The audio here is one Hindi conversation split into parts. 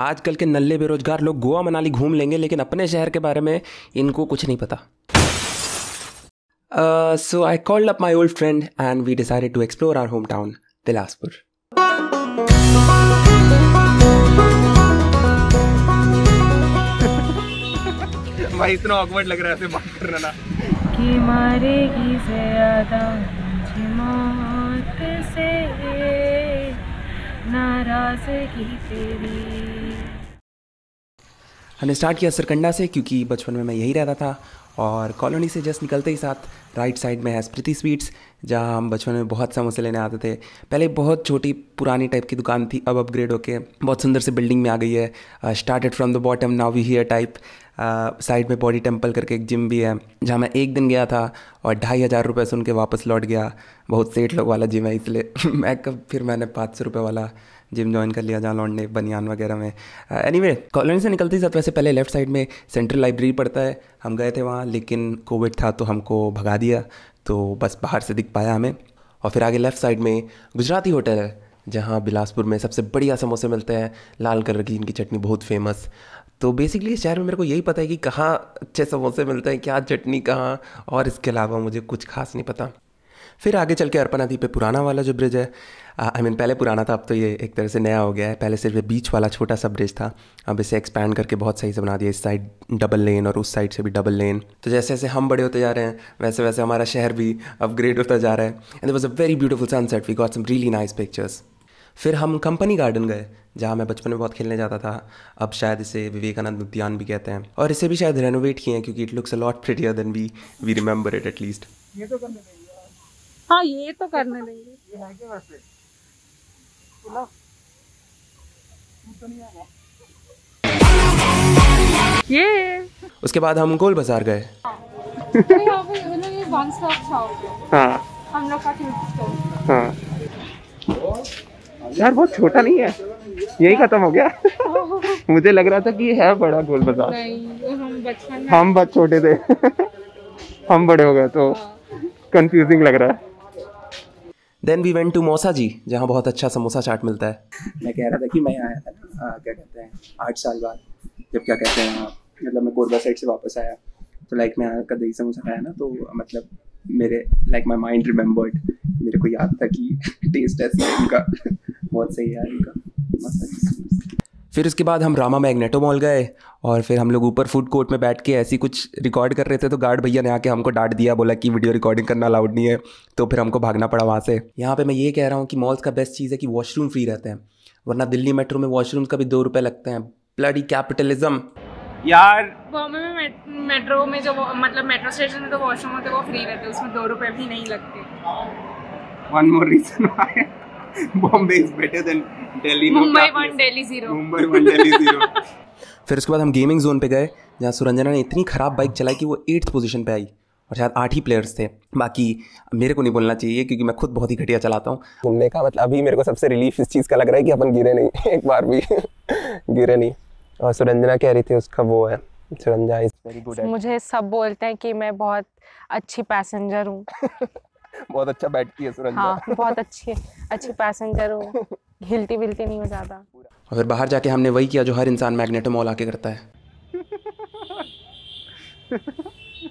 आजकल के नल्ले बेरोजगार लोग गोवा मनाली घूम लेंगे लेकिन अपने शहर के बारे में इनको कुछ नहीं पता। So I called up my old friend and we decided to explore our hometown, Bilaspur. भाई इतना awkward लग रहा है ऐसे बात करना ना। कि मारेगी ज़्यादा मुझे मौत से नाराज़गी तेरी। हमने स्टार्ट किया सरकंडा से क्योंकि बचपन में मैं यही रहता था और कॉलोनी से जस्ट निकलते ही साथ राइट साइड में है स्मृति स्वीट्स, जहाँ हम बचपन में बहुत समोसे लेने आते थे। पहले बहुत छोटी पुरानी टाइप की दुकान थी, अब अपग्रेड होके बहुत सुंदर से बिल्डिंग में आ गई है। Started from the bottom now we here type. Side में बॉडी टेम्पल करके एक जिम भी है जहाँ मैं एक दिन गया था और 2500 रुपये सुन के वापस लौट गया। बहुत सेठ लोग वाला जिम है इसलिए मैंने 500 रुपये वाला जिम ज्वाइन कर लिया जहाँ लौंडे बनियान वगैरह में। एनीवे कॉलोनी से निकलते ही साथ वैसे पहले लेफ्ट साइड में सेंट्रल लाइब्रेरी पड़ता है, हम गए थे वहाँ लेकिन कोविड था तो हमको भगा दिया, तो बस बाहर से दिख पाया हमें। और फिर आगे लेफ्ट साइड में गुजराती होटल है जहाँ बिलासपुर में सबसे बढ़िया समोसे मिलते हैं, लाल कलर की इनकी चटनी बहुत फेमस। तो बेसिकली इस शहर में मेरे को यही पता है कि कहाँ अच्छे समोसे मिलते हैं, क्या चटनी कहाँ, और इसके अलावा मुझे कुछ खास नहीं पता। फिर आगे चल के अर्पा नदी पे पुराना वाला जो ब्रिज है, I mean, पहले पुराना था अब तो ये एक तरह से नया हो गया है, पहले सिर्फ बीच वाला छोटा सा ब्रिज था, अब इसे एक्सपैंड करके बहुत सही से बना दिया। इस साइड डबल लेन और उस साइड से भी डबल लेन। तो जैसे जैसे हम बड़े होते जा रहे हैं वैसे वैसे हमारा शहर भी अपग्रेड होता जा रहा है। And there was a very beautiful sunset, we got some really nice pictures. फिर हम कंपनी गार्डन गए जहाँ मैं बचपन में बहुत खेलने जाता था, अब शायद इसे विवेकानंद उद्यान भी कहते हैं और इसे भी शायद रेनोवेट किए हैं क्योंकि it looks a lot prettier than we remember it at least. हाँ ये तो करने देंगे। ये है क्या वैसे? खुला? तो नहीं आएगा। ये। उसके बाद हम गोल बाजार गए। ये वन स्टॉप शॉप है। हाँ। हम लोग का स्टोर। हाँ। यार बहुत छोटा नहीं है, यही खत्म हो गया। मुझे लग रहा था कि ये है बड़ा गोल बाजार। नहीं, हम बहुत छोटे थे। हम बड़े हो गए तो कंफ्यूजिंग लग रहा है। देन वी वेंट टू मौसा जी जहाँ बहुत अच्छा समोसा चाट मिलता है। मैं कह रहा था कि मैं आया था ना क्या कहते हैं 8 साल बाद, जब क्या कहते हैं मतलब मैं कोरबा साइड से वापस आया तो लाइक मैं यहाँ का दही समोसा खाया ना, तो मतलब मेरे लाइक माई माइंड रिमेम्बर्ड, मेरे को याद था कि टेस्ट ऐसा उनका बहुत सही है उनका। फिर उसके बाद हम रामा मैग्नेटो मॉल गए और फिर हम लोग ऊपर फूड कोर्ट में बैठ के ऐसी कुछ रिकॉर्ड कर रहे थे तो गार्ड भैया ने आके हमको डांट दिया, बोला कि वीडियो रिकॉर्डिंग करना अलाउड नहीं है, तो फिर हमको भागना पड़ा वहाँ से। यहाँ पे मैं ये कह रहा हूँ कि मॉल्स का बेस्ट चीज़ है कि वॉशरूम फ्री रहते हैं, वरना दिल्ली मेट्रो में वॉशरूम का भी 2 रुपये लगते हैं। ब्लडी कैपिटलिज्म यार। बॉम्बे में मेट्रो में जो मतलब मेट्रो स्टेशन में तो वॉशरूम होते हैं वो फ्री रहते हैं, उसमें 2 रुपये भी नहीं लगते। One more reason why Bombay is better than Delhi. Mumbai one Delhi zero. Mumbai one Delhi zero. फिर उसके बाद हम गेमिंग जोन पे गए जहाँ सुरंजना ने इतनी खराब बाइक चलाई कि वो 8th पोजीशन पे आई और शायद 8 ही प्लेयर्स थे, बाकी मेरे को नहीं बोलना चाहिए क्योंकि मैं खुद बहुत ही घटिया चलाता हूँ। घूमने का मतलब अभी मेरे को सबसे रिलीफ इस चीज़ का लग रहा है कि अपन गिरे नहीं एक बार भी गिरे नहीं। और सुरंजना कह रही थी उसका वो है, सुरंजना इज वेरी गुड। मुझे सब बोलते हैं कि मैं बहुत अच्छी पैसेंजर हूँ। बहुत अच्छा बैठती है सुरंजना। हाँ, बहुत अच्छी पैसेंजर हूँ, हिलती बिलती नहीं हो ज़्यादा। और फिर बाहर जाके हमने वही किया जो हर इंसान मैग्नेटो मॉल आके करता है।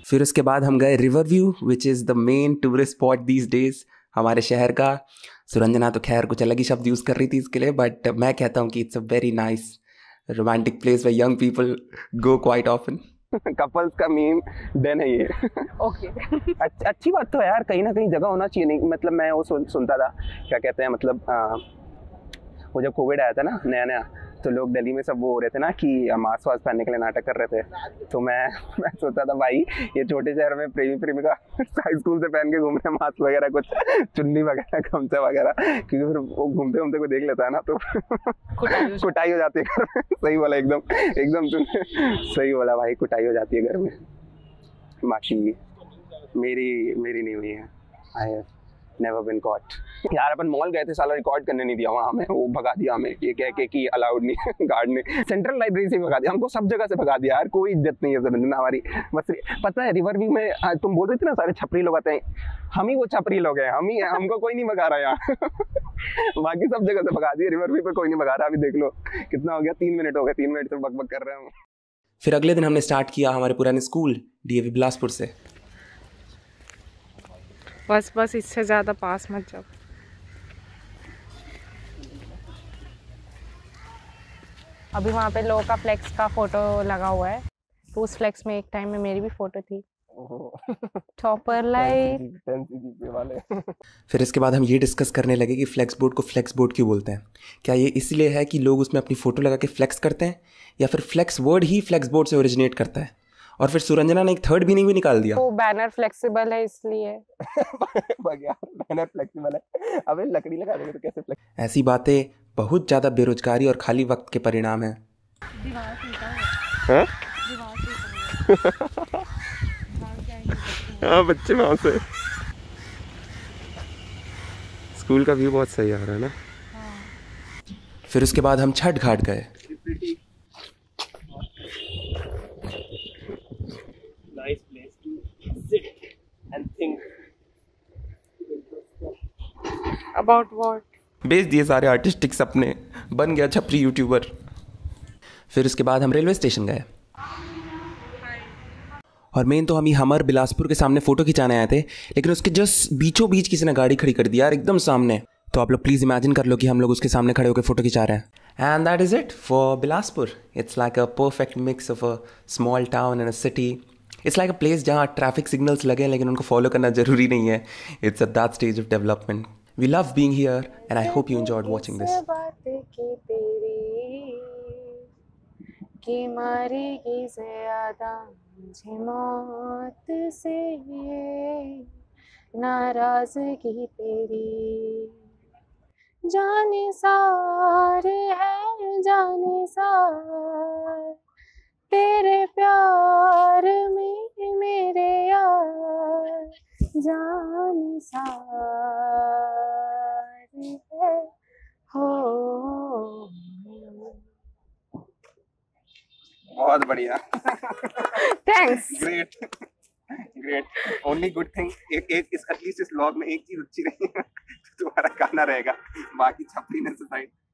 फिर उसके बाद हम गए river view which is the main tourist spot these days हमारे शहर का। सुरंजना तो खैर कुछ अलग ही शब्द यूज़ कर रही थी इसके लिए, बट मैं कहता हूँ कि it's a very nice romantic place where young people go quite often. Couples का मीम देन है ये। ओके अच्छी बात तो है यार, कहीं ना कहीं जगह होना चाहिए। नहीं मतलब मैं वो सुनता था क्या कहते हैं मतलब वो जब कोविड आया था ना नया नया, तो लोग दिल्ली में सब वो हो रहे थे ना कि मास्क वास्क पहनने के लिए नाटक कर रहे थे, तो मैं सोचता था भाई ये छोटे शहर में प्रेमी प्रेमिका हाई स्कूल से पहन के घूम रहे हैं मास्क वगैरह कुछ चुन्नी वगैरह गमछा वगैरह, क्योंकि फिर वो घूमते घूमते को देख लेता है ना तो कुटाई हो जाती है घर में। सही बोला, एकदम तुमने सही बोला भाई, कुटाई हो जाती है घर में। बाकी मेरी नहीं हुई है, I have never been caught. यार अपन मॉल गए थे, साला रिकॉर्ड करने नहीं दिया वहाँ हमें, वो भगा दिया हमें ये कह के कि अलाउड नहीं गार्ड ने। सेंट्रल लाइब्रेरी से भगा दिया हमको, सब जगह से भगा दिया यार, कोई इज्जत नहीं है सुरंजना हमारी। बस पता है रिवर व्यू में तुम बोल रहे थे ना सारे छपरी लोग आते हैं, हम ही वो छपरी लोग हैं, हम ही, हमको कोई नहीं भगा रहा यार। बाकी सब जगह से भगा दिया, रिवर व्यू पर कोई नहीं भगा रहा। अभी देख लो कितना हो गया, 3 मिनट हो गए, 3 मिनट से बकबक कर रहे हैं। फिर अगले दिन हमने स्टार्ट किया हमारे पुराने स्कूल डीएवी बिलासपुर से। बस बस, इससे ज़्यादा पास मत जाओ। अभी वहाँ पे लोगों का फ्लेक्स का फोटो लगा हुआ है, तो उस फ्लेक्स में एक टाइम में मेरी भी फोटो थी। Topper life. फिर इसके बाद हम ये डिस्कस करने लगे कि फ्लेक्स बोर्ड को फ्लेक्स बोर्ड क्यों बोलते हैं। क्या ये इसलिए है कि लोग उसमें अपनी फ़ोटो लगा के फ्लेक्स करते हैं, या फिर फ्लेक्स वर्ड ही फ्लेक्स बोर्ड से ओरिजिनेट करता है? और फिर सुरंजना ने एक थर्ड मीनिंग भी निकाल दिया, वो बैनर फ्लेक्सिबल है इसलिए। बैनर फ्लेक्सिबल है, अबे लकड़ी लगा देंगे तो कैसे फ्लेक्स। ऐसी बातें बहुत ज़्यादा बेरोजगारी और खाली वक्त के परिणाम हैं। हाँ बच्चे वहाँ से स्कूल का व्यू बहुत सही आ रहा है ना। फिर उसके बाद हम छठ घाट गए। About what? बेच दिए सारे आर्टिस्टिक सपने, बन गया छपरी यूट्यूबर। फिर उसके बाद हम रेलवे स्टेशन गए, और मेन तो हम ही हमर बिलासपुर के सामने फ़ोटो खिंचाने आए थे, लेकिन उसके जस्ट बीचों बीच किसी ने गाड़ी खड़ी कर दी यार, एकदम सामने। तो आप लोग प्लीज़ इमेजिन कर लो कि हम लोग उसके सामने खड़े होकर फ़ोटो खिंचा रहे हैं। And that is it for Bilaspur. It's like a perfect mix of a small town and a city. It's like a place जहाँ ट्रैफिक सिग्नल्स लगे हैं, लेकिन उनको फॉलो करना ज़रूरी नहीं है। It's at that stage of development. We love being here and I hope you enjoyed watching this. नाराज़गी तेरी जानिसार है, जानिसार तेरे प्यार में मेरे यार, जानिसार हो। बहुत बढ़िया, thanks. Great great, only good thing. एक इस एटलीस्ट इस व्लॉग में एक चीज अच्छी रही है, तुम्हारा गाना रहेगा, बाकी छपरी ने सुसाइड।